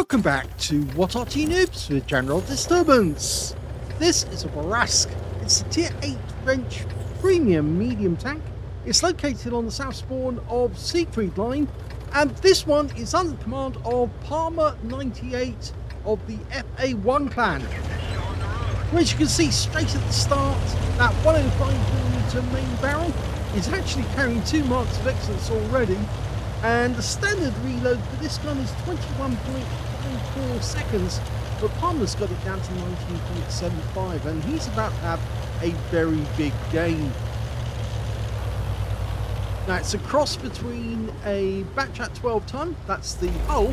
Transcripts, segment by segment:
Welcome back to What Are T Noobs with General Disturbance. This is a Bourrasque. It's a Tier 8 French premium medium tank. It's located on the south spawn of Siegfried Line, and this one is under the command of Parma 98 of the FA-1 clan. As you can see straight at the start, that 105 mm main barrel is actually carrying two marks of excellence already. And the standard reload for this gun is 21.4 seconds, but Palmer's got it down to 19.75, and he's about to have a very big gain. Now, it's a cross between a Batchat 12 ton, that's the hull,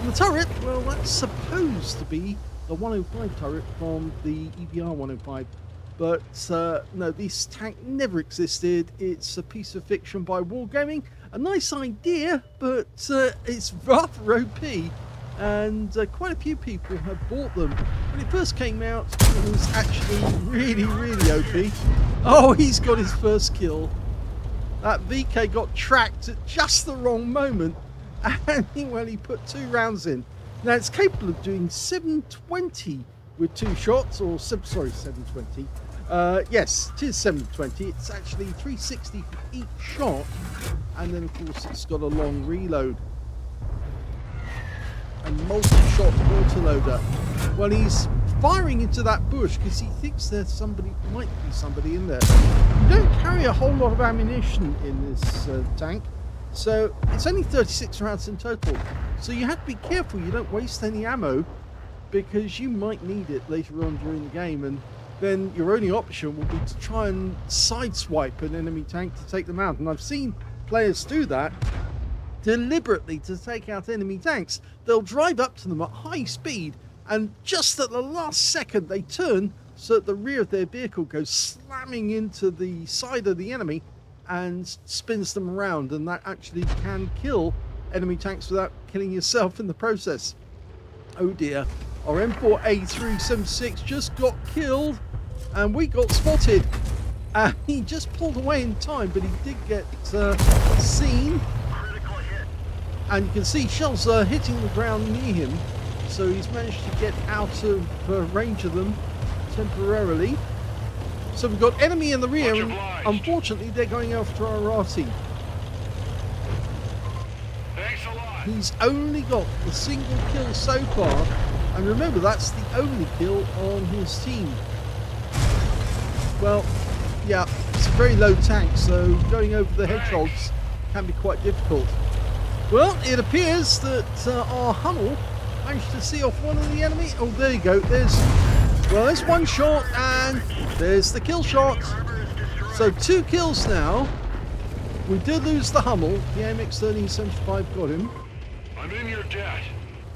and the turret, well, that's supposed to be the 105 turret from the EBR 105. But no, this tank never existed. It's a piece of fiction by Wargaming. A nice idea, but it's rather OP, and quite a few people have bought them. When it first came out, it was actually really OP. Oh, he's got his first kill. That VK got tracked at just the wrong moment, and well, he put two rounds in. Now, it's capable of doing 720 with two shots, or sorry, 720. Yes, it is 720. It's actually 360 for each shot, and then of course it's got a long reload. A multi-shot water loader. Well, he's firing into that bush because he thinks there's might be somebody in there. You don't carry a whole lot of ammunition in this tank, so it's only 36 rounds in total. So you have to be careful you don't waste any ammo, because you might need it later on during the game, and then your only option will be to try and sideswipe an enemy tank to take them out. And I've seen players do that deliberately to take out enemy tanks. They'll drive up to them at high speed, and just at the last second they turn so that the rear of their vehicle goes slamming into the side of the enemy and spins them around, and that actually can kill enemy tanks without killing yourself in the process. Oh dear, our M4A3 76 just got killed, and we got spotted. He just pulled away in time, but he did get seen. Critical hit. And you can see shells are hitting the ground near him, so he's managed to get out of range of them temporarily. So we've got enemy in the rear, and unfortunately they're going after Arati. He's only got the single kill so far, and remember, that's the only kill on his team. Well, yeah, it's a very low tank, so going over the hedgehogs can be quite difficult. Well, it appears that our Hummel managed to see off one of the enemy. Oh, there you go. There's one shot, and there's the kill shot. So two kills now. We did lose the Hummel. The AMX 1375 got him. I'm in your debt.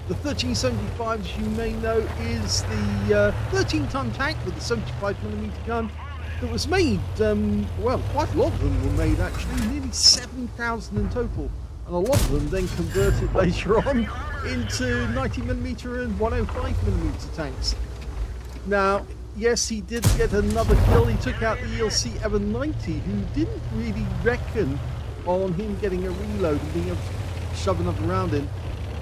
The 1375, as you may know, is the 13-ton tank with the 75mm gun that was made, well, quite a lot of them were made actually, nearly 7,000 in total. And a lot of them then converted later on into 90mm and 105mm tanks. Now, yes, he did get another kill. He took out the ELC EV90, who didn't really reckon on him getting a reload and being able to shove another round in.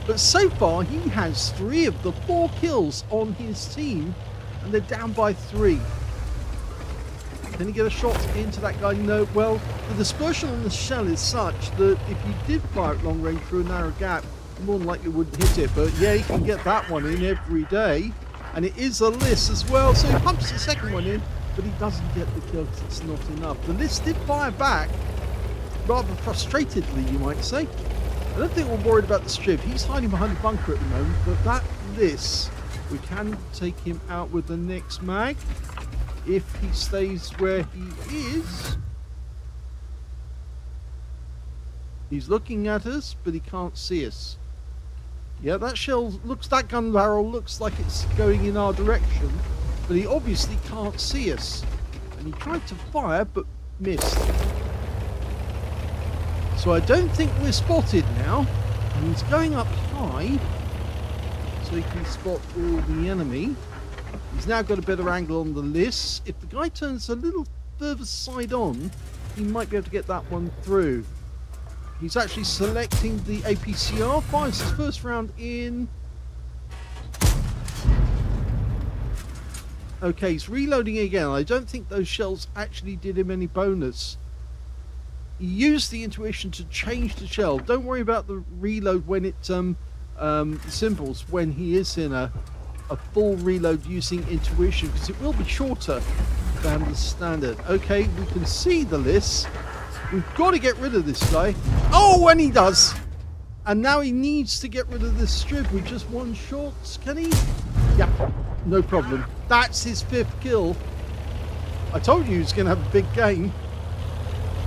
But so far, he has three of the four kills on his team, and they're down by three. Can he get a shot into that guy? No. Well, the dispersion on the shell is such that if you did fire at long range through a narrow gap, you more than likely wouldn't hit it. But yeah, he can get that one in every day, and it is a Liss as well. So he pumps the second one in, but he doesn't get the kill because it's not enough. The Liss did fire back, rather frustratedly, you might say. I don't think we're worried about the Striv. He's hiding behind a bunker at the moment, but that Liss, we can take him out with the next mag if he stays where he is. He's looking at us, but he can't see us. Yeah, that shell looks, that gun barrel looks like it's going in our direction, but he obviously can't see us. And he tried to fire, but missed. So I don't think we're spotted now. And he's going up high, so he can spot all the enemy. He's now got a better angle on the Liss. If the guy turns a little further side on, he might be able to get that one through. He's actually selecting the APCR, fires his first round in, Okay, he's reloading again. I don't think those shells actually did him any bonus. Use the intuition to change the shell. Don't worry about the reload when it symbols when he is in a full reload using intuition, because it will be shorter than the standard. Okay, we can see the Liss. We've got to get rid of this guy. Oh, and he does. And now he needs to get rid of this Striv with just one shot. Can he? Yeah, no problem. That's his fifth kill. I told you he's going to have a big game.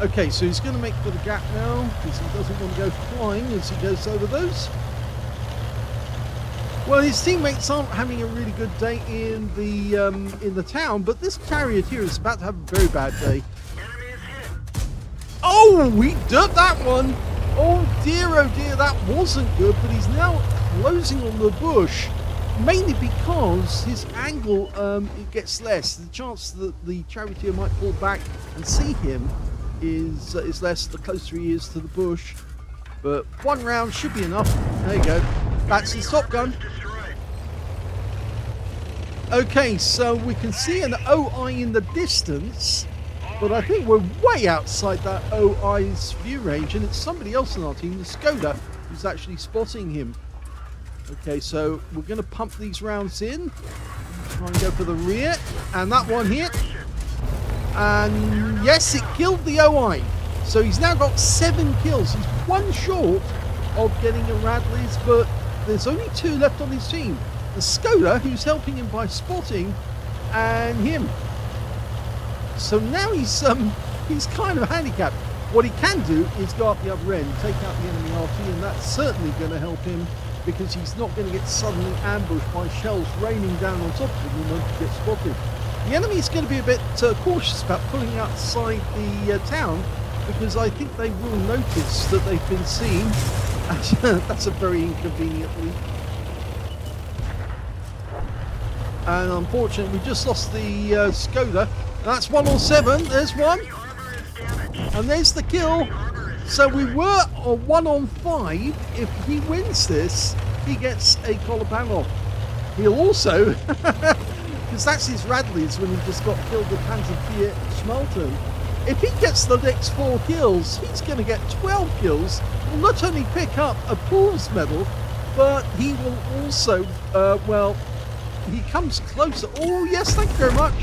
Okay, so he's going to make for the gap now because he doesn't want to go flying as he goes over those. Well, his teammates aren't having a really good day in the town, but this Charioteer is about to have a very bad day. Oh, we did that one. Oh dear, that wasn't good, but he's now closing on the bush, mainly because his angle, it gets less. The chance that the Charioteer might pull back and see him is less the closer he is to the bush. But one round should be enough. There you go. That's his top gun. Okay, so we can see an OI in the distance. But I think we're way outside that OI's view range, and it's somebody else in our team, the Skoda, who's actually spotting him. Okay, so we're going to pump these rounds in. Try and go for the rear, and that one hit. And yes, it killed the OI. So he's now got 7 kills. He's one short of getting a Radley's, but there's only 2 left on his team. The Skoda, who's helping him by spotting, and him. So now he's kind of handicapped. What he can do is go up the other end, take out the enemy RT, and that's certainly going to help him because he's not going to get suddenly ambushed by shells raining down on top of him once he gets spotted. The enemy's going to be a bit cautious about pulling outside the town because I think they will notice that they've been seen. That's a very inconvenient leap. And unfortunately, we just lost the Skoda. That's 1 on 7. There's one. And there's the kill. So we were a 1 on 5. If he wins this, he gets a Kolobanov. He'll also, because that's his Radley's when he just got killed with Panzerjäger Schmalturm. If he gets the next 4 kills, he's going to get 12 kills. He'll not only pick up a Pools medal, but he will also, well, he comes closer. Oh, yes, thank you very much.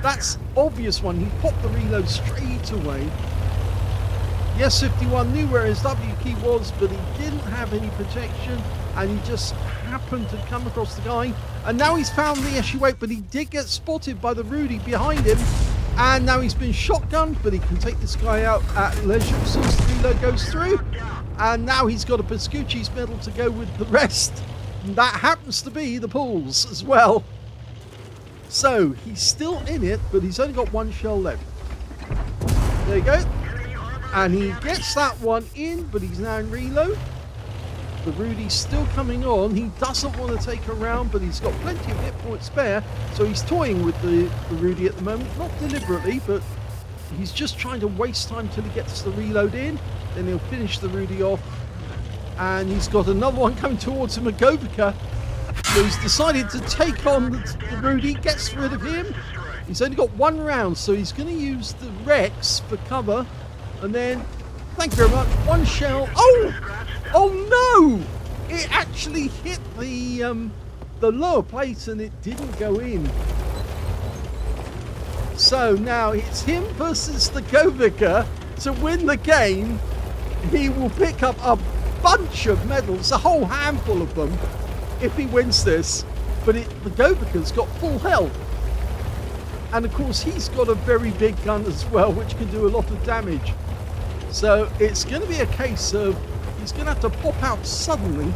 That's obvious one. He popped the reload straight away. Yes, 51 knew where his W key was, but he didn't have any protection, and he just happened to come across the guy. And now he's found the SU8, but he did get spotted by the Rudy behind him. And now he's been shotgunned, but he can take this guy out at leisure as soon as the reload goes through. And now he's got a Pascucci's medal to go with the rest. And that happens to be the Pools as well. So he's still in it, but he's only got 1 shell left. There you go. And he gets that one in, but he's now in reload. The Rudy's still coming on. He doesn't want to take a round, but he's got plenty of hit points spare. So he's toying with the Rudy at the moment. Not deliberately, but he's just trying to waste time till he gets the reload in. Then he'll finish the Rudy off. And he's got another one coming towards him, a Govika. So he's decided to take on the Rudy, gets rid of him. He's only got 1 round, so he's going to use the Rex for cover. And then, thank you very much, 1 shell. Oh! Oh no! It actually hit the lower plate and it didn't go in. So now it's him versus the Govika to win the game. He will pick up a bunch of medals, a whole handful of them, if he wins this. But the Govika's got full health. And of course he's got a very big gun as well, which can do a lot of damage. So it's going to be a case of he's going to have to pop out suddenly.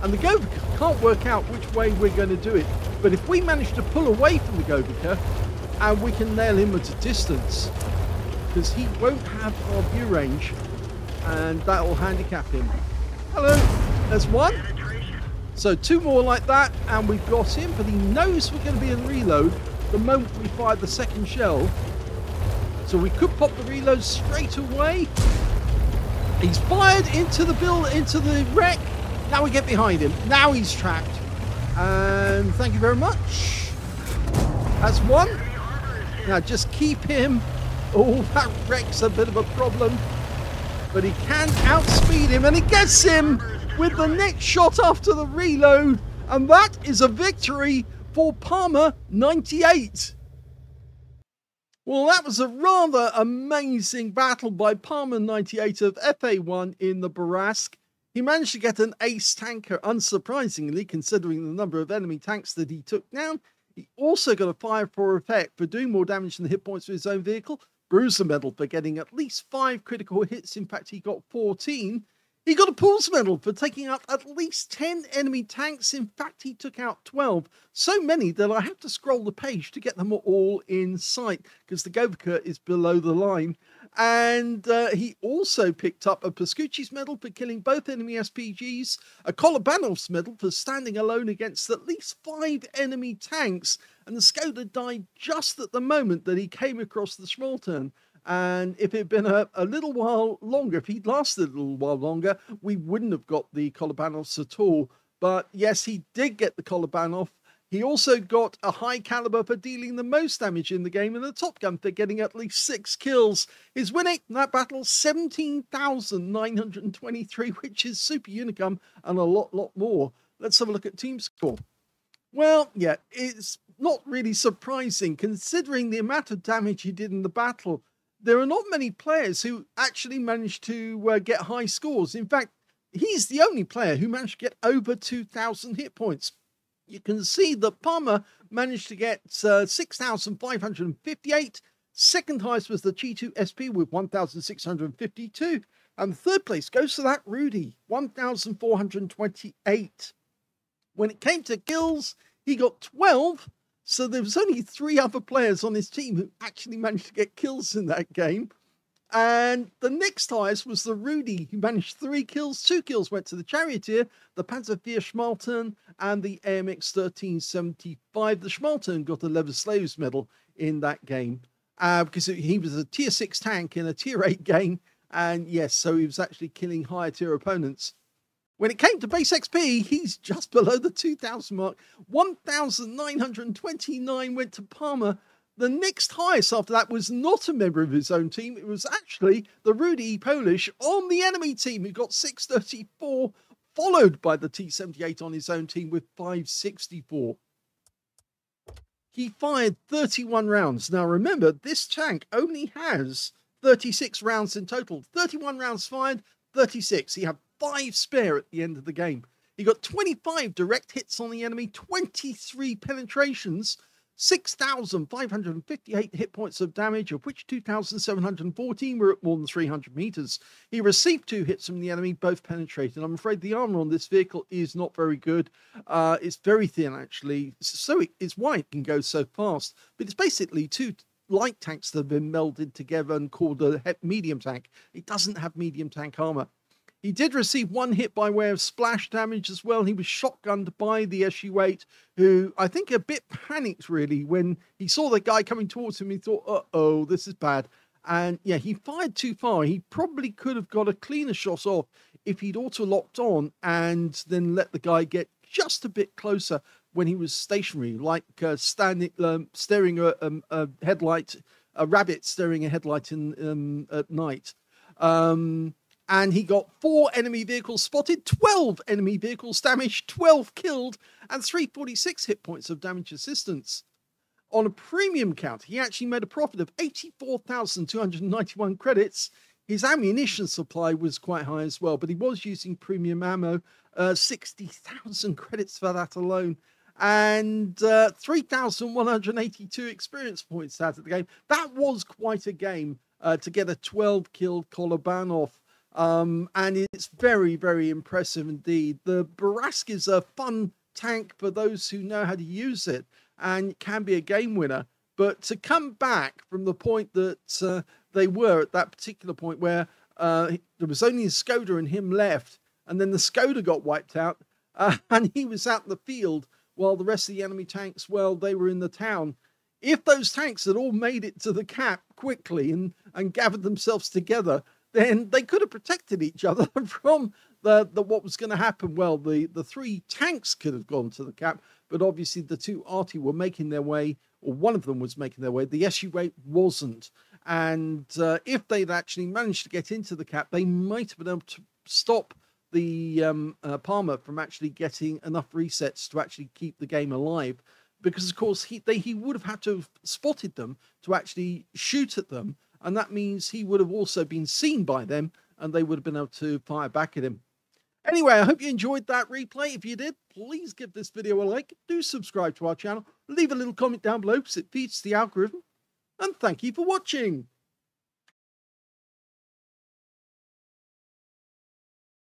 And the Govika can't work out which way we're going to do it. But if we manage to pull away from the Govika, and we can nail him at a distance, because he won't have our view range, and that will handicap him. Hello, there's one. So 2 more like that, and we've got him, but he knows we're going to be in reload the moment we fire the second shell. So we could pop the reload straight away. He's fired into the build, into the wreck. Now we get behind him. Now he's trapped. And thank you very much. That's one. Now just keep him. Oh, that wreck's a bit of a problem. But he can outspeed him, and he gets him with the next shot after the reload. And that is a victory for Parma 98. Well, that was a rather amazing battle by Parma 98 of FA-1 in the Bourrasque. He managed to get an ace tanker, unsurprisingly, considering the number of enemy tanks that he took down. He also got a fire for effect for doing more damage than the hit points for his own vehicle. Bruiser medal for getting at least 5 critical hits. In fact, he got 14. He got a Pools medal for taking out at least 10 enemy tanks. In fact, he took out 12. So many that I have to scroll the page to get them all in sight, because the Govika is below the line. And he also picked up a Pascucci's medal for killing both enemy SPGs, a Kolobanov's medal for standing alone against at least 5 enemy tanks, and the Skoda died just at the moment that he came across the Schmalturm. And if it had been a little while longer, if he'd lasted a little while longer, we wouldn't have got the Kolobanovs at all. But yes, he did get the Kolobanov. He also got a high caliber for dealing the most damage in the game, and a Top Gun for getting at least 6 kills. His win rate in that battle, 17,923, which is Super Unicum and a lot more. Let's have a look at team score. Well, yeah, it's not really surprising considering the amount of damage he did in the battle. There are not many players who actually managed to get high scores. In fact, he's the only player who managed to get over 2,000 hit points. You can see that Parma managed to get 6,558. Second highest was the G2 SP with 1,652. And third place goes to that Rudy, 1,428. When it came to kills, he got 12. So there was only 3 other players on his team who actually managed to get kills in that game. And the next highest was the Rudy, who managed 3 kills. 2 kills went to the Charioteer, the Panzerjäger Schmalturm, and the AMX 1375. The Schmalturm got a Lever Slaves medal in that game because he was a tier 6 tank in a tier 8 game. And yes, so he was actually killing higher tier opponents. When it came to base XP, he's just below the 2,000 mark. 1,929 went to Parma. The next highest after that was not a member of his own team. It was actually the Rudy Polish on the enemy team, who got 634, followed by the T78 on his own team with 564. He fired 31 rounds. Now remember, this tank only has 36 rounds in total. 31 rounds fired, 36. He had 5 spare at the end of the game. He got 25 direct hits on the enemy, 23 penetrations, 6,558 hit points of damage, of which 2,714 were at more than 300 meters. He received 2 hits from the enemy, both penetrated. I'm afraid the armor on this vehicle is not very good. It's very thin, actually. So it's why it can go so fast. But it's basically 2 light tanks that have been melded together and called a medium tank. It doesn't have medium tank armor. He did receive 1 hit by way of splash damage as well. He was shotgunned by the SU8, who I think a bit panicked, really, when he saw the guy coming towards him. He thought, uh-oh, this is bad. And, yeah, he fired too far. He probably could have got a cleaner shot off if he'd auto-locked on and then let the guy get just a bit closer when he was stationary, like staring a headlight, a rabbit staring a headlight in, at night. And he got 4 enemy vehicles spotted, 12 enemy vehicles damaged, 12 killed, and 346 hit points of damage assistance. On a premium count, he actually made a profit of 84,291 credits. His ammunition supply was quite high as well, but he was using premium ammo, 60,000 credits for that alone, and 3,182 experience points out of the game. That was quite a game to get a 12-kill Kolobanov. And it's very, very impressive indeed. The Bourrasque is a fun tank for those who know how to use it, and can be a game winner. But to come back from the point that they were at that particular point where there was only a Skoda and him left, and then the Skoda got wiped out, and he was out in the field while the rest of the enemy tanks, well, they were in the town. If those tanks had all made it to the cap quickly and gathered themselves together, then they could have protected each other from the what was going to happen. Well, the 3 tanks could have gone to the cap, but obviously the 2 Arati were making their way or one of them was making their way, the SU8 wasn't. And if they'd actually managed to get into the cap, they might have been able to stop the Parma from actually getting enough resets to actually keep the game alive. Because, of course, he would have had to have spotted them to actually shoot at them. And that means he would have also been seen by them, and they would have been able to fire back at him. Anyway, I hope you enjoyed that replay. If you did, please give this video a like. Do subscribe to our channel. Leave a little comment down below because it feeds the algorithm. And thank you for watching.